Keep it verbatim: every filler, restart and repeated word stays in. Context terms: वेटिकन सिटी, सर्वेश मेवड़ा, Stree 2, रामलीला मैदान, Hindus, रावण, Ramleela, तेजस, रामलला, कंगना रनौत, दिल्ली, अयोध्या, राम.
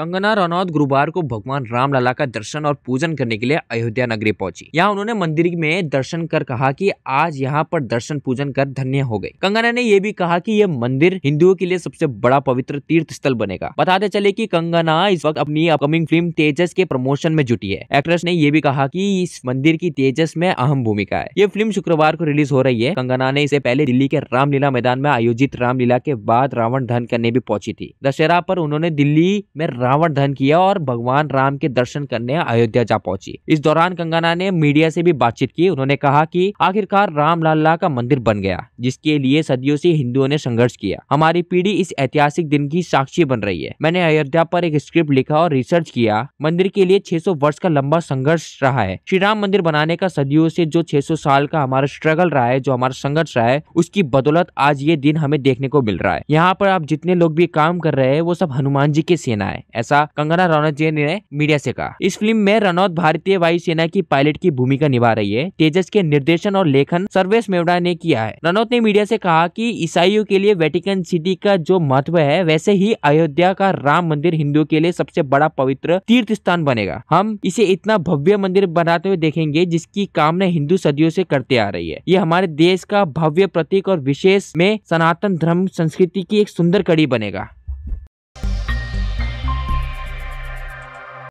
कंगना रनौत गुरुवार को भगवान रामलला का दर्शन और पूजन करने के लिए अयोध्या नगरी पहुंची। यहाँ उन्होंने मंदिर में दर्शन कर कहा कि आज यहाँ पर दर्शन पूजन कर धन्य हो गए। कंगना ने ये भी कहा कि ये मंदिर हिंदुओं के लिए सबसे बड़ा पवित्र तीर्थ स्थल बनेगा। बताते चले कि कंगना इस वक्त अपनी अपकमिंग फिल्म तेजस के प्रमोशन में जुटी है। एक्ट्रेस ने यह भी कहा कि इस मंदिर की तेजस में अहम भूमिका है। ये फिल्म शुक्रवार को रिलीज हो रही है। कंगना ने इसे पहले दिल्ली के रामलीला मैदान में आयोजित रामलीला के बाद रावण दहन करने भी पहुंची थी। दशहरा पर उन्होंने दिल्ली में रावण दहन किया और भगवान राम के दर्शन करने अयोध्या जा पहुंची। इस दौरान कंगना ने मीडिया से भी बातचीत की। उन्होंने कहा कि आखिरकार रामलला का मंदिर बन गया, जिसके लिए सदियों से हिंदुओं ने संघर्ष किया। हमारी पीढ़ी इस ऐतिहासिक दिन की साक्षी बन रही है। मैंने अयोध्या पर एक स्क्रिप्ट लिखा और रिसर्च किया। मंदिर के लिए छह सौ वर्ष का लंबा संघर्ष रहा है। श्री राम मंदिर बनाने का सदियों से जो छह सौ साल का हमारा स्ट्रगल रहा है, जो हमारा संघर्ष रहा है, उसकी बदौलत आज ये दिन हमें देखने को मिल रहा है। यहाँ पर आप जितने लोग भी काम कर रहे हैं वो सब हनुमान जी की सेना है, ऐसा कंगना रनौत जी ने मीडिया से कहा। इस फिल्म में रनौत भारतीय वायुसेना की पायलट की भूमिका निभा रही है। तेजस के निर्देशन और लेखन सर्वेश मेवड़ा ने किया है। रनौत ने मीडिया से कहा कि ईसाइयों के लिए वेटिकन सिटी का जो महत्व है, वैसे ही अयोध्या का राम मंदिर हिंदुओं के लिए सबसे बड़ा पवित्र तीर्थ स्थान बनेगा। हम इसे इतना भव्य मंदिर बनाते हुए देखेंगे जिसकी कामना हिंदू सदियों से करते आ रही है। ये हमारे देश का भव्य प्रतीक और विशेष में सनातन धर्म संस्कृति की एक सुंदर कड़ी बनेगा।